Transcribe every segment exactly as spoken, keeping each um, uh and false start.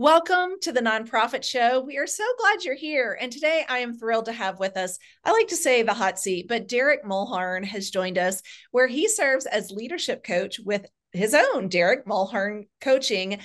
Welcome to the Nonprofit Show. We are so glad you're here. And today I am thrilled to have with us, I like to say the hot seat, but Derek Mulhern has joined us where he serves as leadership coach with his own Derek Mulhern Coaching.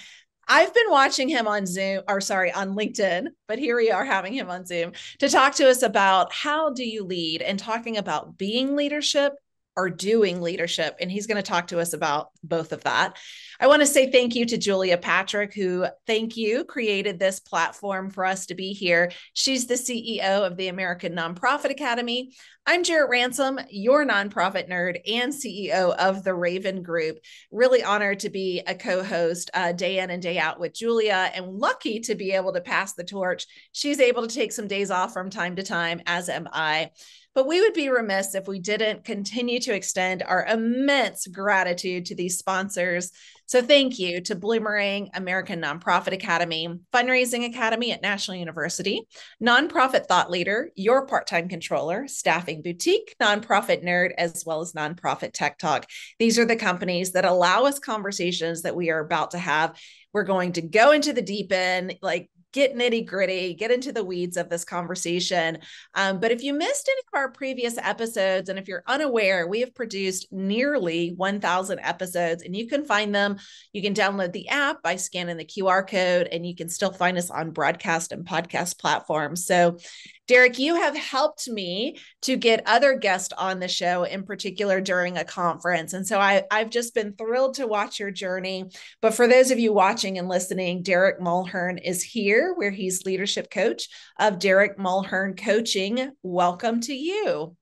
I've been watching him on Zoom, or sorry, on LinkedIn, but here we are having him on Zoom to talk to us about how do you lead and talking about being leadership or doing leadership. And he's going to talk to us about both of that. I want to say thank you to Julia Patrick, who, thank you, created this platform for us to be here. She's the C E O of the American Nonprofit Academy. I'm Jarrett Ransom, your nonprofit nerd and C E O of The Raven Group. Really honored to be a co-host uh, day in and day out with Julia, and lucky to be able to pass the torch. She's able to take some days off from time to time, as am I. But we would be remiss if we didn't continue to extend our immense gratitude to these sponsors. So thank you to Bloomerang, American Nonprofit Academy, Fundraising Academy at National University, Nonprofit Thought Leader, your part-time controller, Staffing Boutique, Nonprofit Nerd, as well as Nonprofit Tech Talk. These are the companies that allow us conversations that we are about to have. We're going to go into the deep end, like get nitty gritty, get into the weeds of this conversation. Um, but if you missed any of our previous episodes, and if you're unaware, we have produced nearly one thousand episodes, and you can find them. You can download the app by scanning the Q R code, and you can still find us on broadcast and podcast platforms. So Derek, you have helped me to get other guests on the show, in particular during a conference. And so I, I've just been thrilled to watch your journey. But for those of you watching and listening, Derek Mulhern is here, where he's leadership coach of Derek Mulhern Coaching. Welcome to you.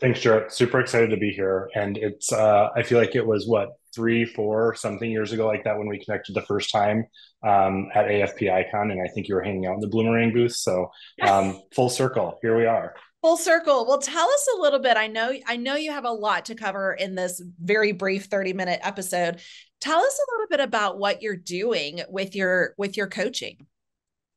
Thanks, Jarrett. Super excited to be here. And it's, uh, I feel like it was what, three, four, something years ago like that when we connected the first time um, at A F P Icon. And I think you were hanging out in the Bloomerang booth. So um, full circle, here we are. Full circle. Well, tell us a little bit. I know, I know you have a lot to cover in this very brief thirty minute episode. Tell us a little bit about what you're doing with your, with your coaching.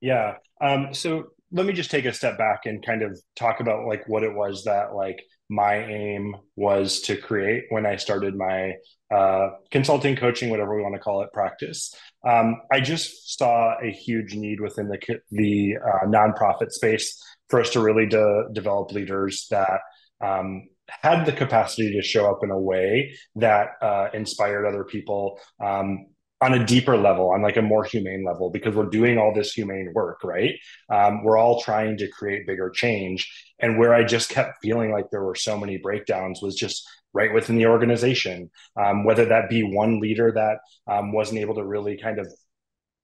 Yeah. Um, so let me just take a step back and kind of talk about like what it was that like my aim was to create when I started my uh, consulting, coaching, whatever we want to call it, practice. Um, I just saw a huge need within the the uh, nonprofit space for us to really de- develop leaders that um, had the capacity to show up in a way that uh, inspired other people um, on a deeper level, on like a more humane level, because we're doing all this humane work, right? Um, we're all trying to create bigger change. And where I just kept feeling like there were so many breakdowns was just right within the organization, um, whether that be one leader that um, wasn't able to really kind of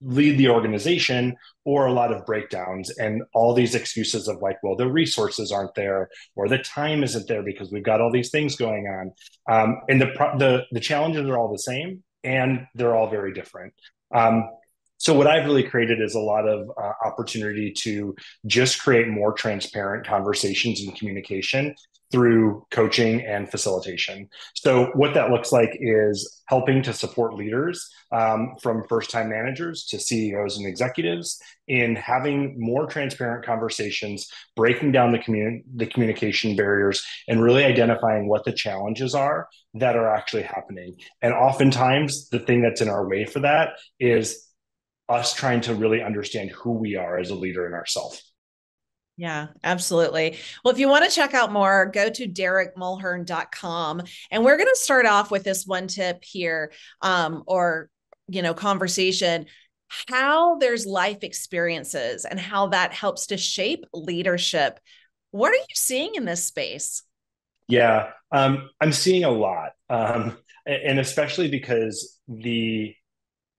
lead the organization, or a lot of breakdowns and all these excuses of like, well, the resources aren't there, or the time isn't there because we've got all these things going on. Um, and the, pro- the the challenges are all the same, and they're all very different. Um, so what I've really created is a lot of uh, opportunity to just create more transparent conversations and communication through coaching and facilitation. So what that looks like is helping to support leaders um, from first-time managers to C E Os and executives in having more transparent conversations, breaking down the, commun- the communication barriers, and really identifying what the challenges are that are actually happening. And oftentimes the thing that's in our way for that is us trying to really understand who we are as a leader in ourselves. Yeah, absolutely. Well, if you want to check out more, go to Derek Mulhern dot com. And we're going to start off with this one tip here, um, or, you know, conversation, how there's life experiences and how that helps to shape leadership. What are you seeing in this space? Yeah, um, I'm seeing a lot. Um, and especially because the,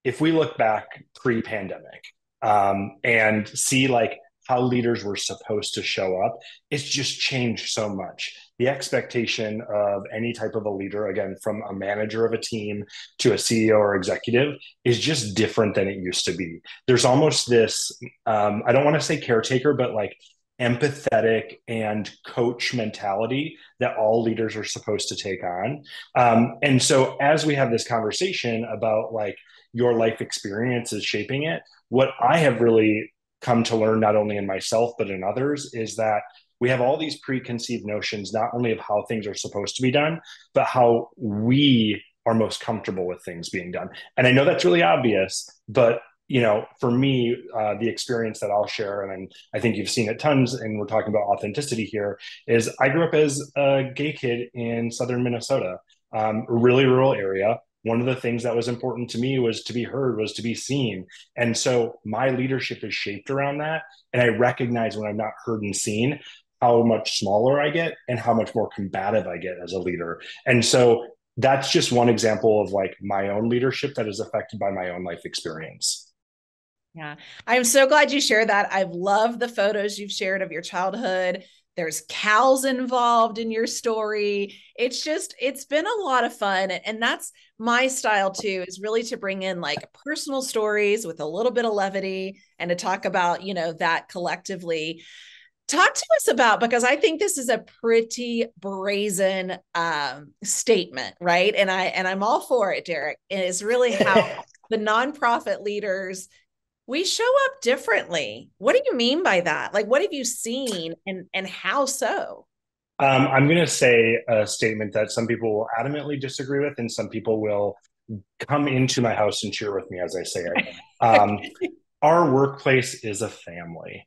if we look back pre-pandemic um, and see like, how leaders were supposed to show up, it's just changed so much. The expectation of any type of a leader, again, from a manager of a team to a C E O or executive, is just different than it used to be. There's almost this, um, I don't want to say caretaker, but like empathetic and coach mentality that all leaders are supposed to take on. Um, and so as we have this conversation about like your life experience is shaping it, what I have really come to learn not only in myself, but in others, is that we have all these preconceived notions, not only of how things are supposed to be done, but how we are most comfortable with things being done. And I know that's really obvious, but you know, for me, uh, the experience that I'll share, and I'm, I think you've seen it tons, and we're talking about authenticity here, is I grew up as a gay kid in southern Minnesota, um, a really rural area. One of the things that was important to me was to be heard, was to be seen. And so my leadership is shaped around that. And I recognize when I'm not heard and seen, how much smaller I get and how much more combative I get as a leader. And so that's just one example of like my own leadership that is affected by my own life experience. Yeah. I'm so glad you shared that. I've loved the photos you've shared of your childhood. There's cows involved in your story. It's just, it's been a lot of fun. And that's my style too, is really to bring in like personal stories with a little bit of levity and to talk about, you know, that collectively. Talk to us about, because I think this is a pretty brazen um, statement, right? And I, and I'm all for it, Derek. It is really how the nonprofit leaders, we show up differently. What do you mean by that? Like, what have you seen, and, and how so? Um, I'm going to say a statement that some people will adamantly disagree with, and some people will come into my house and cheer with me as I say it. Um, our workplace is a family.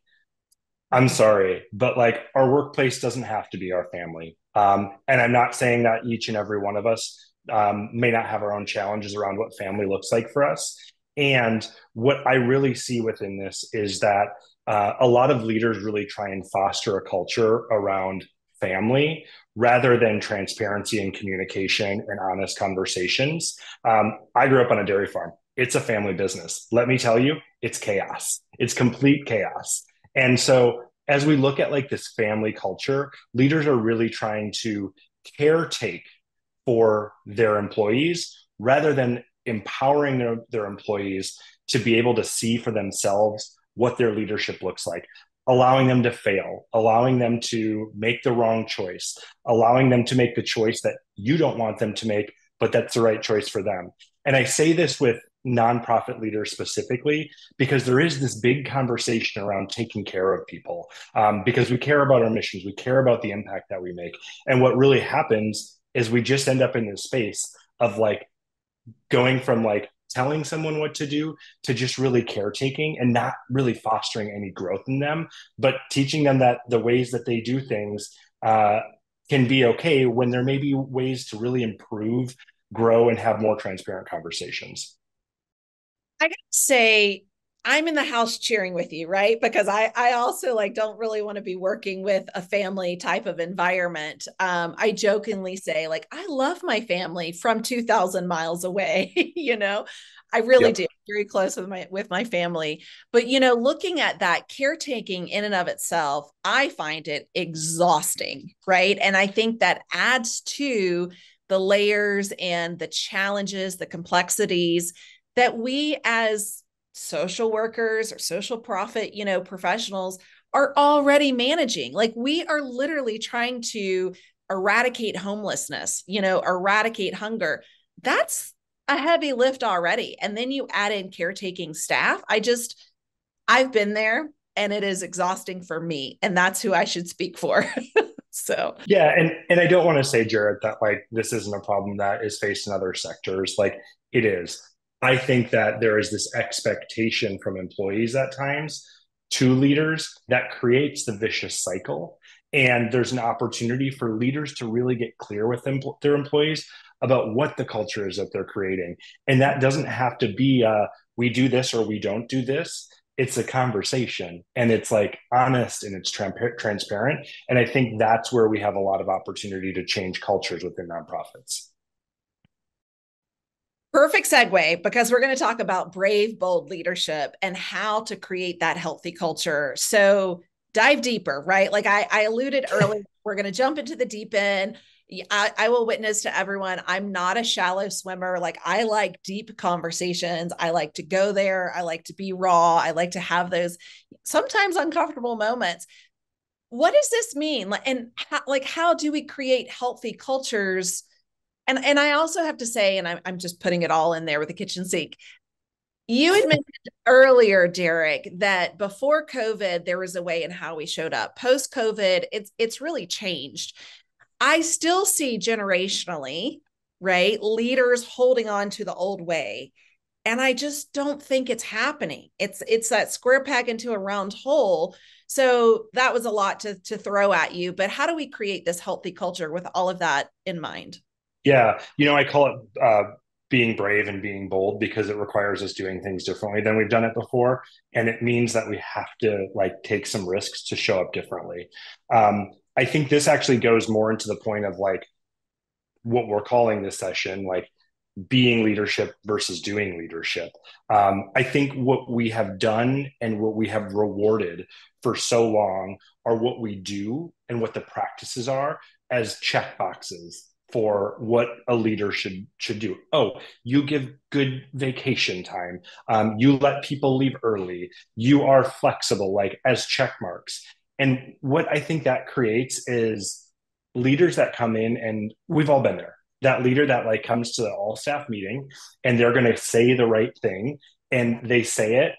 I'm sorry, but like our workplace doesn't have to be our family. Um, and I'm not saying that each and every one of us um, may not have our own challenges around what family looks like for us. And what I really see within this is that uh, a lot of leaders really try and foster a culture around family rather than transparency and communication and honest conversations. Um, I grew up on a dairy farm. It's a family business. Let me tell you, it's chaos. It's complete chaos. And so as we look at like this family culture, leaders are really trying to caretake for their employees rather than empowering their, their employees to be able to see for themselves what their leadership looks like, allowing them to fail, allowing them to make the wrong choice, allowing them to make the choice that you don't want them to make, but that's the right choice for them. And I say this with nonprofit leaders specifically, because there is this big conversation around taking care of people, um, because we care about our missions, we care about the impact that we make. And what really happens is we just end up in this space of like, going from like telling someone what to do to just really caretaking and not really fostering any growth in them, but teaching them that the ways that they do things uh, can be okay when there may be ways to really improve, grow, and have more transparent conversations. I gotta say, I'm in the house cheering with you, right? Because I, I also like don't really want to be working with a family type of environment. Um, I jokingly say like, I love my family from two thousand miles away. You know, I really yep. do. Very close with my, with my family, but you know, looking at that caretaking in and of itself, I find it exhausting. Right. And I think that adds to the layers and the challenges, the complexities that we as social workers or social profit, you know, professionals are already managing. Like we are literally trying to eradicate homelessness, you know, eradicate hunger. That's a heavy lift already. And then you add in caretaking staff. I just, I've been there and it is exhausting for me. And that's who I should speak for. So, yeah. And, and I don't want to say, Jarrett, that like, this isn't a problem that is faced in other sectors. Like it is. I think that there is this expectation from employees at times to leaders that creates the vicious cycle. And there's an opportunity for leaders to really get clear with them, their employees about what the culture is that they're creating. And that doesn't have to be, uh, we do this or we don't do this. It's a conversation and it's like honest and it's tra- transparent. And I think that's where we have a lot of opportunity to change cultures within nonprofits. Perfect segue, because we're going to talk about brave, bold leadership and how to create that healthy culture. So dive deeper, right? Like I, I alluded earlier, we're going to jump into the deep end. I, I will witness to everyone. I'm not a shallow swimmer. Like I like deep conversations. I like to go there. I like to be raw. I like to have those sometimes uncomfortable moments. What does this mean? And how, like, how do we create healthy cultures? And and I also have to say, and I'm, I'm just putting it all in there with a kitchen sink. You had mentioned earlier, Derek, that before COVID, there was a way in how we showed up. Post-COVID, it's it's really changed. I still see generationally, right, leaders holding on to the old way. And I just don't think it's happening. It's it's that square peg into a round hole. So that was a lot to, to throw at you. But how do we create this healthy culture with all of that in mind? Yeah. You know, I call it uh, being brave and being bold, because it requires us doing things differently than we've done it before. And it means that we have to like take some risks to show up differently. Um, I think this actually goes more into the point of like what we're calling this session, like being leadership versus doing leadership. Um, I think what we have done and what we have rewarded for so long are what we do and what the practices are as checkboxes for what a leader should should do. Oh, you give good vacation time. Um, you let people leave early. You are flexible, like as check marks. And what I think that creates is leaders that come in, and we've all been there. That leader that like comes to the all staff meeting and they're going to say the right thing and they say it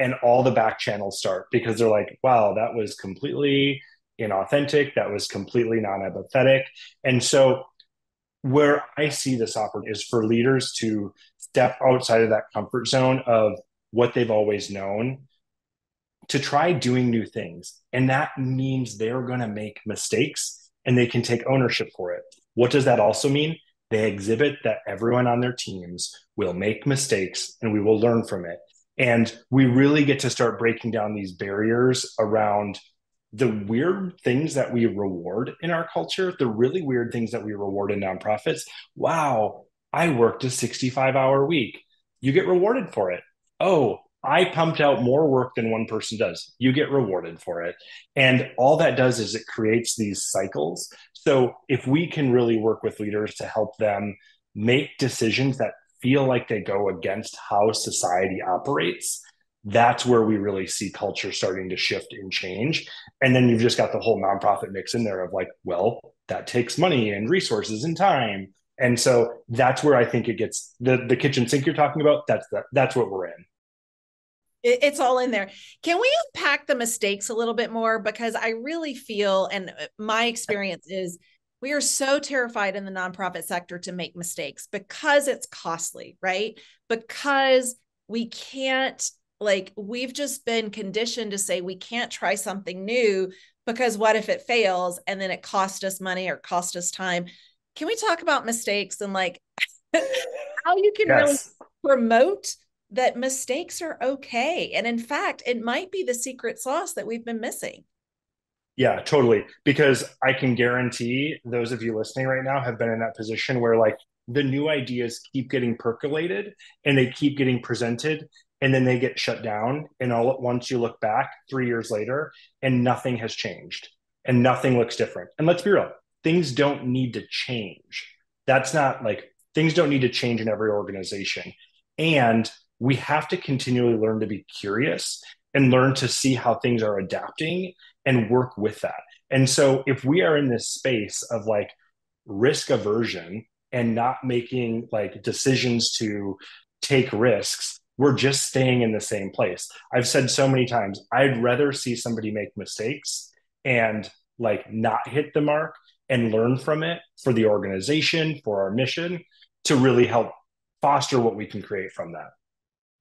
and all the back channels start because they're like, wow, that was completely inauthentic. That was completely non-empathetic. And so where I see this opportunity is for leaders to step outside of that comfort zone of what they've always known to try doing new things. And that means they're going to make mistakes and they can take ownership for it. What does that also mean? They exhibit that everyone on their teams will make mistakes and we will learn from it. And we really get to start breaking down these barriers around the weird things that we reward in our culture, the really weird things that we reward in nonprofits. Wow, I worked a sixty-five hour week. You get rewarded for it. Oh, I pumped out more work than one person does. You get rewarded for it. And all that does is it creates these cycles. So if we can really work with leaders to help them make decisions that feel like they go against how society operates, that's where we really see culture starting to shift and change. And then you've just got the whole nonprofit mix in there of like, well, that takes money and resources and time. And so that's where I think it gets the, the kitchen sink you're talking about. That's the, that's what we're in. It's all in there. Can we unpack the mistakes a little bit more? Because I really feel, and my experience is, we are so terrified in the nonprofit sector to make mistakes because it's costly, right? Because we can't, like, we've just been conditioned to say we can't try something new because what if it fails and then it cost us money or cost us time? Can we talk about mistakes and like how you can yes. really promote that mistakes are okay. And in fact, it might be the secret sauce that we've been missing. Yeah, totally. Because I can guarantee those of you listening right now have been in that position where like the new ideas keep getting percolated and they keep getting presented and then they get shut down. And all at once you look back three years later and nothing has changed and nothing looks different. And let's be real, things don't need to change. That's not like things don't need to change in every organization. And we have to continually learn to be curious and learn to see how things are adapting and work with that. And so if we are in this space of like risk aversion and not making like decisions to take risks, we're just staying in the same place. I've said so many times, I'd rather see somebody make mistakes and like not hit the mark and learn from it for the organization, for our mission, to really help foster what we can create from that.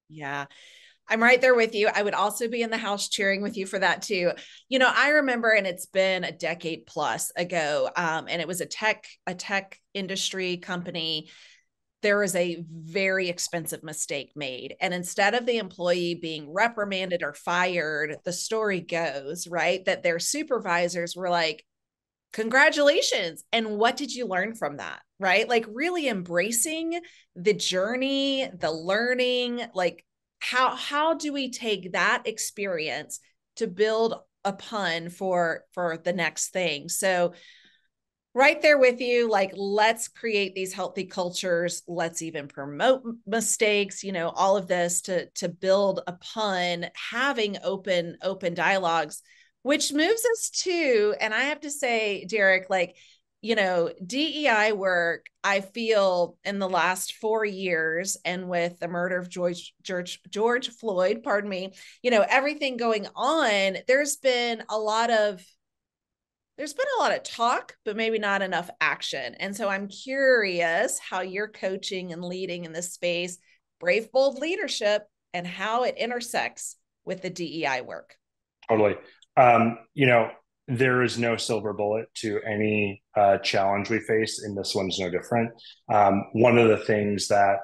Yeah, I'm right there with you. I would also be in the house cheering with you for that too. You know, I remember, and it's been a decade plus ago, um, and it was a tech, a tech industry company. There was a very expensive mistake made. And instead of the employee being reprimanded or fired, the story goes, right, that their supervisors were like, congratulations. And what did you learn from that? Right? Like really embracing the journey, the learning, like how, how do we take that experience to build upon for, for the next thing? So right there with you, like, let's create these healthy cultures. Let's even promote mistakes, you know, all of this to, to build upon having open, open dialogues, which moves us to, and I have to say, Derek, like, you know, D E I work, I feel in the last four years and with the murder of George, George, George Floyd, pardon me, you know, everything going on, there's been a lot of, there's been a lot of talk, but maybe not enough action. And so I'm curious how you're coaching and leading in this space brave, bold leadership and how it intersects with the D E I work. Totally. Um, you know, there is no silver bullet to any uh, challenge we face, and this one's no different. Um, one of the things that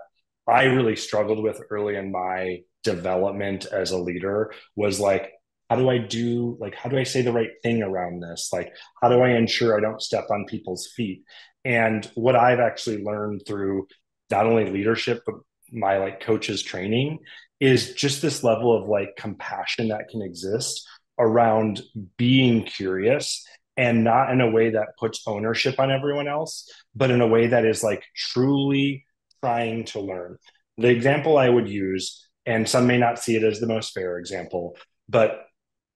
I really struggled with early in my development as a leader was like, how do I do, like, how do I say the right thing around this? Like, how do I ensure I don't step on people's feet? And what I've actually learned through not only leadership, but my like coaches training is just this level of like compassion that can exist around being curious, and not in a way that puts ownership on everyone else, but in a way that is like truly trying to learn. The example I would use, and some may not see it as the most fair example, but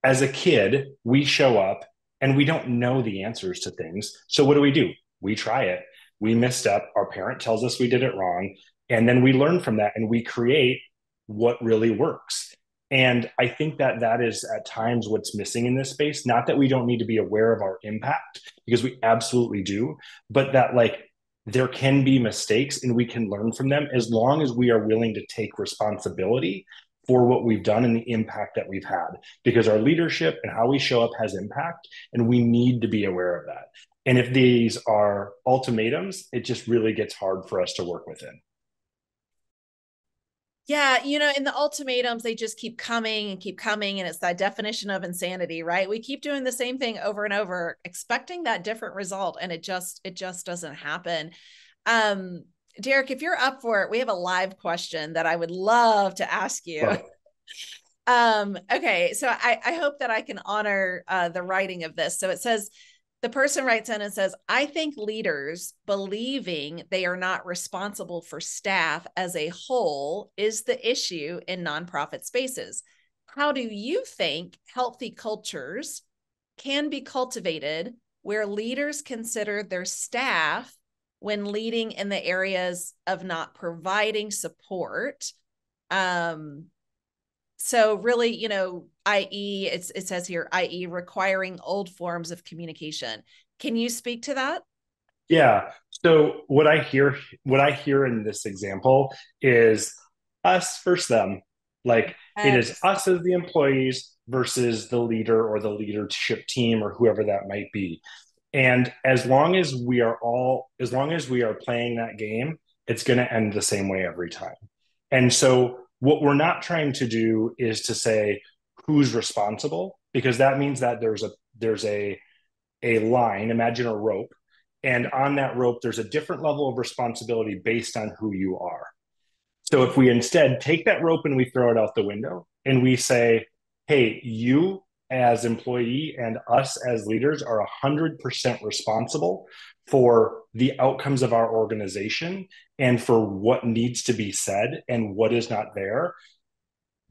as a kid, we show up and we don't know the answers to things. So what do we do? We try it. We messed up. Our parent tells us we did it wrong. And then we learn from that and we create what really works. And I think that that is at times what's missing in this space. Not that we don't need to be aware of our impact, because we absolutely do, but that like there can be mistakes and we can learn from them as long as we are willing to take responsibility for what we've done and the impact that we've had, because our leadership and how we show up has impact, and we need to be aware of that. And if these are ultimatums, it just really gets hard for us to work within. Yeah, you know, in the ultimatums, they just keep coming and keep coming. And it's that definition of insanity, right? We keep doing the same thing over and over, expecting that different result. And it just, it just doesn't happen. Um, Derek, if you're up for it, we have a live question that I would love to ask you. Wow. Um, okay, so I, I hope that I can honor uh, the writing of this. So it says, the person writes in and says, I think leaders believing they are not responsible for staff as a whole is the issue in nonprofit spaces. How do you think healthy cultures can be cultivated where leaders consider their staff when leading in the areas of not providing support? Um, so really, you know, that is, it's, it says here, that is requiring old forms of communication. Can you speak to that? Yeah. So what I hear, what I hear in this example is us versus them. Like um, it is us as the employees versus the leader or the leadership team or whoever that might be. And as long as we are all, as long as we are playing that game, it's going to end the same way every time. And so what we're not trying to do is to say who's responsible, because that means that there's a, there's a, a line, imagine a rope. And on that rope, there's a different level of responsibility based on who you are. So if we instead take that rope and we throw it out the window and we say, hey, you as employee and us as leaders are one hundred percent responsible for the outcomes of our organization and for what needs to be said and what is not there.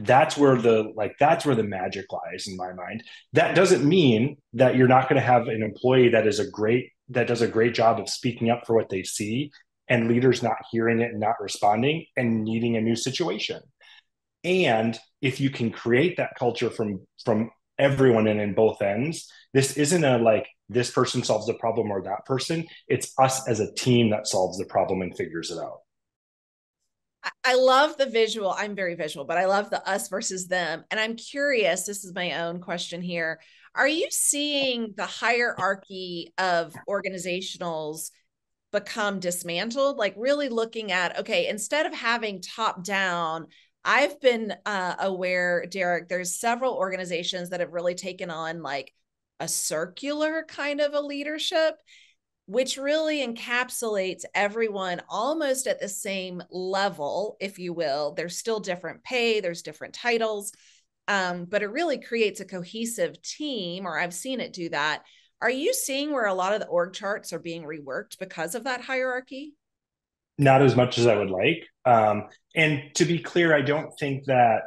That's where the like that's where the magic lies in my mind. That doesn't mean that you're not going to have an employee that is a great that does a great job of speaking up for what they see and leaders not hearing it and not responding and needing a new situation. And if you can create that culture from from everyone in, in both ends, this isn't a like, this person solves the problem or that person. It's us as a team that solves the problem and figures it out. I love the visual. I'm very visual, but I love the us versus them. And I'm curious, this is my own question here. Are you seeing the hierarchy of organizationals become dismantled? Like really looking at, okay, instead of having top down, I've been uh, aware, Derek, there's several organizations that have really taken on like a circular kind of a leadership, which really encapsulates everyone almost at the same level, if you will. There's still different pay, there's different titles, um, but it really creates a cohesive team, or I've seen it do that. Are you seeing where a lot of the org charts are being reworked because of that hierarchy? Not as much as I would like. Um, and to be clear, I don't think that,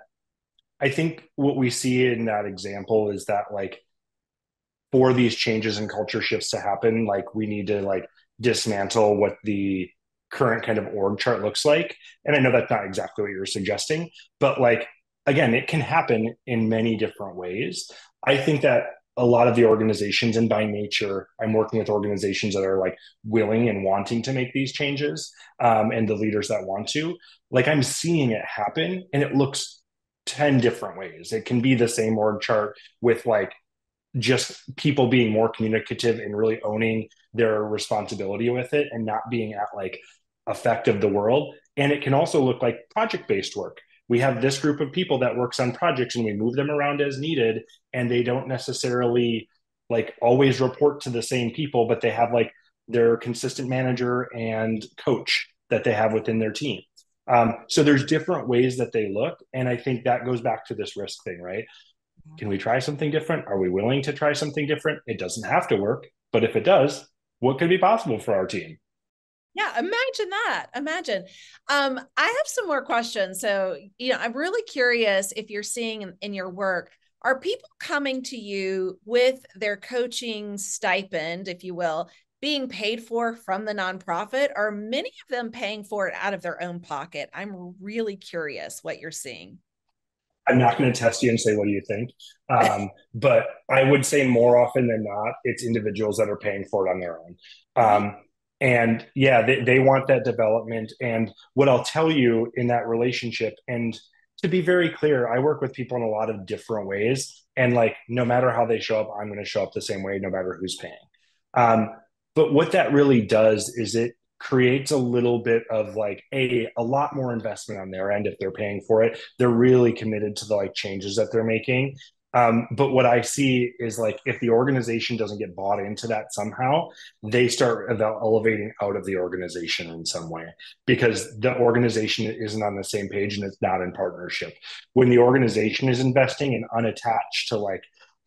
I think what we see in that example is that like for these changes and culture shifts to happen, like we need to like dismantle what the current kind of org chart looks like. And I know that's not exactly what you're suggesting, but like, again, it can happen in many different ways. I think that a lot of the organizations, and by nature, I'm working with organizations that are like willing and wanting to make these changes, um, and the leaders that want to, like I'm seeing it happen, and it looks ten different ways. It can be the same org chart with like just people being more communicative and really owning their responsibility with it and not being at like effect of the world. And it can also look like project-based work. We have this group of people that works on projects and we move them around as needed, and they don't necessarily like always report to the same people, but they have like their consistent manager and coach that they have within their team. Um, so there's different ways that they look. And I think that goes back to this risk thing, right? Can we try something different? Are we willing to try something different? It doesn't have to work, but if it does, what could be possible for our team? Yeah, imagine that. Imagine. Um, I have some more questions. So, you know, I'm really curious if you're seeing in, in your work, are people coming to you with their coaching stipend, if you will, being paid for from the nonprofit? Are many of them paying for it out of their own pocket? I'm really curious what you're seeing. I'm not going to test you and say, what do you think? Um, but I would say more often than not, it's individuals that are paying for it on their own. Um, and yeah, they, they want that development. And what I'll tell you in that relationship, and to be very clear, I work with people in a lot of different ways. And like, no matter how they show up, I'm going to show up the same way, no matter who's paying. Um, but what that really does is it creates a little bit of like a a lot more investment on their end. If they're paying for it, they're really committed to the like changes that they're making. Um, but what I see is like if the organization doesn't get bought into that somehow, they start about elevating out of the organization in some way because the organization isn't on the same page and it's not in partnership. When the organization is investing and unattached to like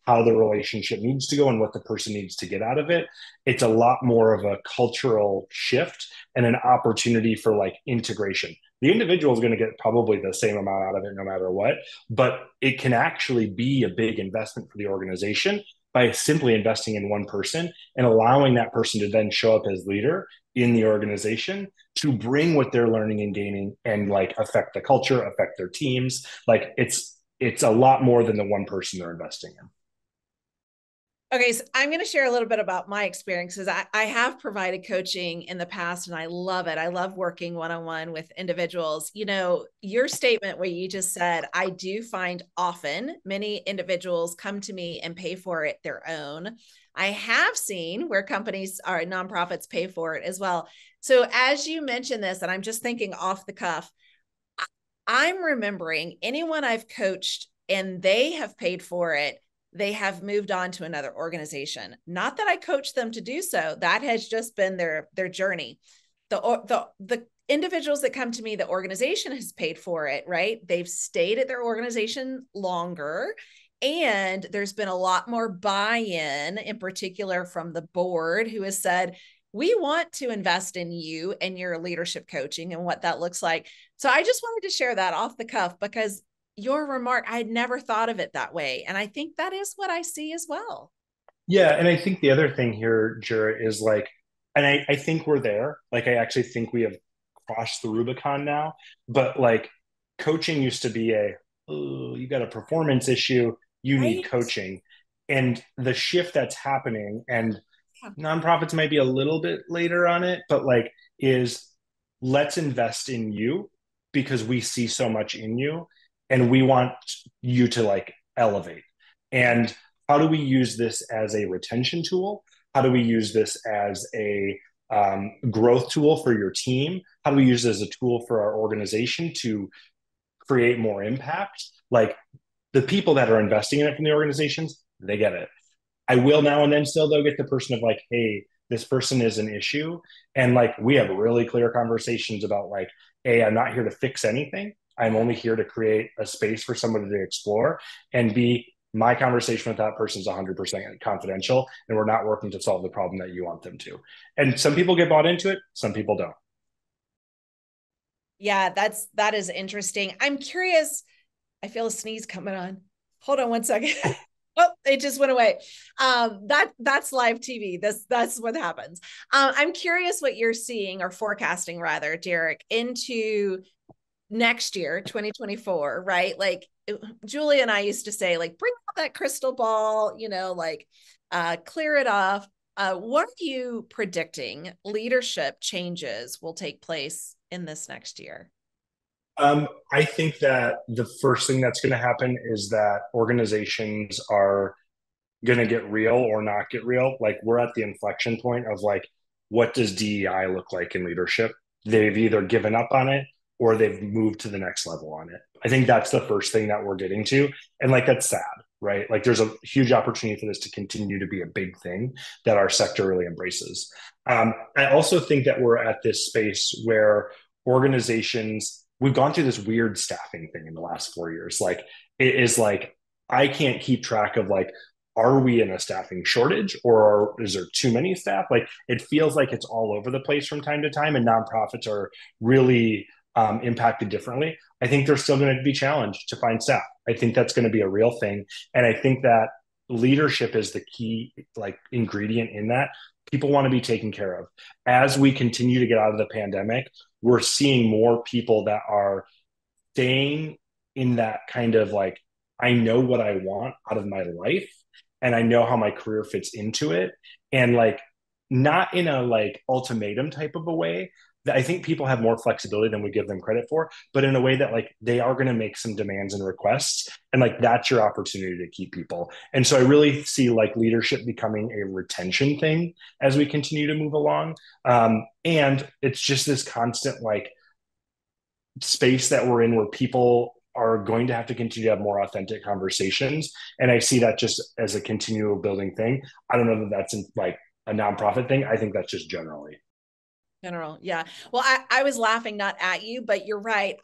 how the relationship needs to go and what the person needs to get out of it, it's a lot more of a cultural shift and an opportunity for like integration. The individual is going to get probably the same amount out of it no matter what, but it can actually be a big investment for the organization by simply investing in one person and allowing that person to then show up as leader in the organization to bring what they're learning and gaining and like affect the culture, affect their teams. Like it's, it's a lot more than the one person they're investing in. Okay, so I'm going to share a little bit about my experiences. I, I have provided coaching in the past and I love it. I love working one-on-one with individuals. You know, your statement where you just said, I do find often many individuals come to me and pay for it their own. I have seen where companies or nonprofits pay for it as well. So as you mentioned this, and I'm just thinking off the cuff, I'm remembering anyone I've coached and they have paid for it, they have moved on to another organization. Not that I coached them to do so. That has just been their, their journey. The, the, the individuals that come to me, the organization has paid for it, right? They've stayed at their organization longer. And there's been a lot more buy-in, in particular from the board, who has said, we want to invest in you and your leadership coaching and what that looks like. So I just wanted to share that off the cuff because your remark, I had never thought of it that way. And I think that is what I see as well. Yeah. And I think the other thing here, Jarrett, is like, and I, I think we're there. Like, I actually think we have crossed the Rubicon now, but like coaching used to be a, oh, you got a performance issue, you right. need coaching. And the shift that's happening, and yeah. nonprofits might be a little bit later on it, but like is let's invest in you because we see so much in you. And we want you to like elevate. And how do we use this as a retention tool? How do we use this as a um, growth tool for your team? How do we use it as a tool for our organization to create more impact? Like the people that are investing in it from the organizations, they get it. I will now and then still though get the person of like, hey, this person is an issue. And like, we have really clear conversations about like, hey, I'm not here to fix anything. I'm only here to create a space for somebody to explore, and B, my conversation with that person is one hundred percent confidential, and we're not working to solve the problem that you want them to. And some people get bought into it, some people don't. Yeah, that's, that is interesting. I'm curious. I feel a sneeze coming on. Hold on one second. Oh, it just went away. Um, that that's live T V. That's that's what happens. Um, I'm curious what you're seeing or forecasting rather, Derek, into next year, twenty twenty-four, right? Like Julia and I used to say, like, bring out that crystal ball, you know, like uh, clear it off. Uh, what are you predicting leadership changes will take place in this next year? Um, I think that the first thing that's going to happen is that organizations are going to get real or not get real. Like, we're at the inflection point of like, what does D E I look like in leadership? They've either given up on it or they've moved to the next level on it. I think that's the first thing that we're getting to. And like, that's sad, right? Like, there's a huge opportunity for this to continue to be a big thing that our sector really embraces. Um, I also think that we're at this space where organizations, we've gone through this weird staffing thing in the last four years. Like, it is like, I can't keep track of like, are we in a staffing shortage or are, is there too many staff? Like, it feels like it's all over the place from time to time, and nonprofits are really um, impacted differently. I think they're still going to be challenged to find staff. I think that's going to be a real thing. And I think that leadership is the key like ingredient in that. People want to be taken care of. As we continue to get out of the pandemic, we're seeing more people that are staying in that kind of like, I know what I want out of my life, and I know how my career fits into it. And like, not in a like ultimatum type of a way, that I think people have more flexibility than we give them credit for, but in a way that like, they are going to make some demands and requests. And like, that's your opportunity to keep people. And so I really see like leadership becoming a retention thing as we continue to move along. Um, and it's just this constant like space that we're in where people are going to have to continue to have more authentic conversations. And I see that just as a continual building thing. I don't know that that's like a nonprofit thing. I think that's just generally. General. Yeah. Well, I, I was laughing, not at you, but you're right.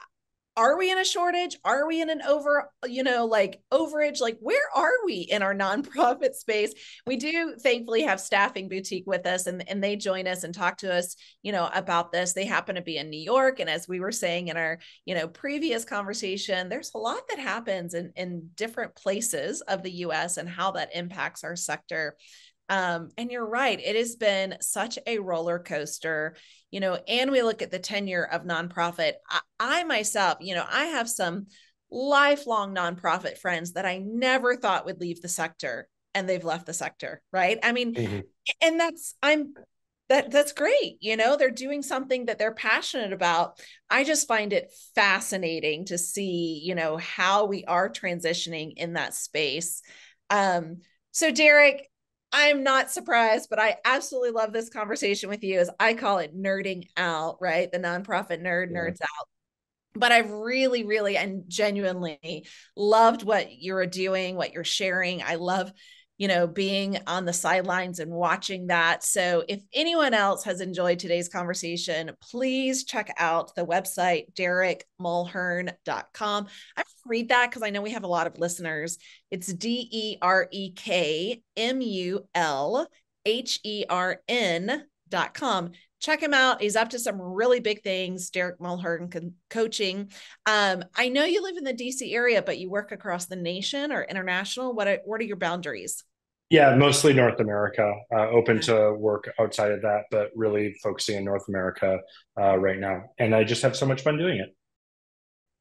Are we in a shortage? Are we in an over, you know, like overage? Like, where are we in our nonprofit space? We do thankfully have Staffing Boutique with us, and, and they join us and talk to us, you know, about this. They happen to be in New York. And as we were saying in our, you know, previous conversation, there's a lot that happens in, in different places of the U S and how that impacts our sector. Um, and you're right. It has been such a roller coaster, you know, and we look at the tenure of nonprofit. I, I myself, you know, I have some lifelong nonprofit friends that I never thought would leave the sector, and they've left the sector. Right. I mean, mm-hmm. and that's, I'm, that that's great. You know, they're doing something that they're passionate about. I just find it fascinating to see, you know, how we are transitioning in that space. Um, so Derek, I'm not surprised, but I absolutely love this conversation with you. As I call it, nerding out, right? The nonprofit nerd yeah. nerds out. But I've really, really and genuinely loved what you're doing, what you're sharing. I love, you know, being on the sidelines and watching that. So if anyone else has enjoyed today's conversation, please check out the website, Derek Mulhern dot com. I'm going to read that because I know we have a lot of listeners. It's D E R E K M U L H E R N dot com. Check him out. He's up to some really big things. Derek Mulhern co- coaching. Um, I know you live in the D C area, but you work across the nation or international. What are, what are your boundaries? Yeah, mostly North America, uh, open to work outside of that, but really focusing on North America uh, right now. And I just have so much fun doing it.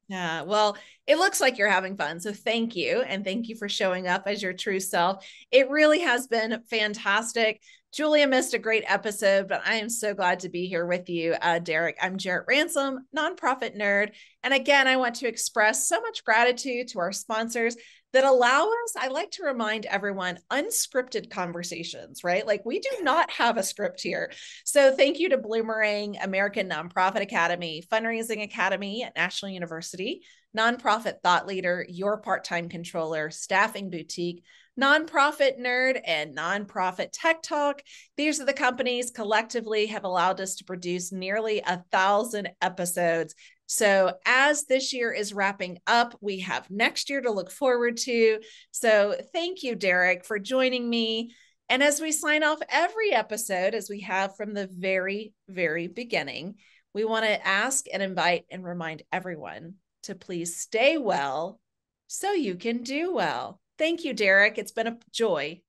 Yeah, well, it looks like you're having fun. So thank you. And thank you for showing up as your true self. It really has been fantastic. Julia missed a great episode, but I am so glad to be here with you, uh, Derek. I'm Jarrett Ransom, Nonprofit Nerd. And again, I want to express so much gratitude to our sponsors that allow us, I like to remind everyone, unscripted conversations, right? Like, we do not have a script here. So thank you to Bloomerang, American Nonprofit Academy, Fundraising Academy at National University, Nonprofit Thought Leader, Your Part-Time Controller, Staffing Boutique, Nonprofit Nerd, and Nonprofit Tech Talk. These are the companies collectively have allowed us to produce nearly a thousand episodes. So as this year is wrapping up, we have next year to look forward to. So thank you, Derek, for joining me. And as we sign off every episode, as we have from the very, very beginning, we want to ask and invite and remind everyone to please stay well so you can do well. Thank you, Derek. It's been a joy